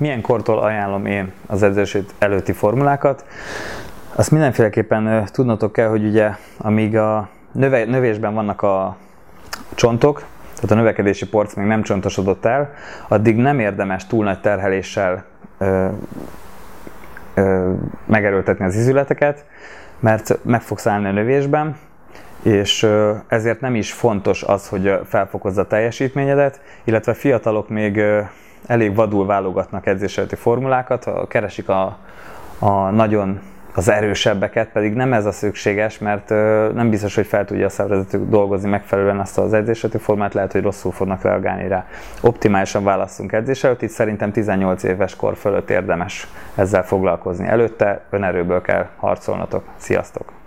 Milyen kortól ajánlom én az edzés előtti formulákat? Azt mindenféleképpen tudnotok kell, hogy ugye amíg a növésben vannak a csontok, tehát a növekedési porc még nem csontosodott el, addig nem érdemes túl nagy terheléssel megerőltetni az izületeket, mert meg fogsz állni a növésben, és ezért nem is fontos az, hogy felfokozza a teljesítményedet, illetve fiatalok még elég vadul válogatnak edzés előtti formulákat, keresik a nagyon az erősebbeket, pedig nem ez a szükséges, mert nem biztos, hogy fel tudja a szervezetük dolgozni megfelelően azt az edzés előtti formát, lehet, hogy rosszul fognak reagálni rá. Optimálisan válasszunk edzés előtt, itt szerintem 18 éves kor fölött érdemes ezzel foglalkozni. Előtte önerőből kell harcolnotok. Sziasztok!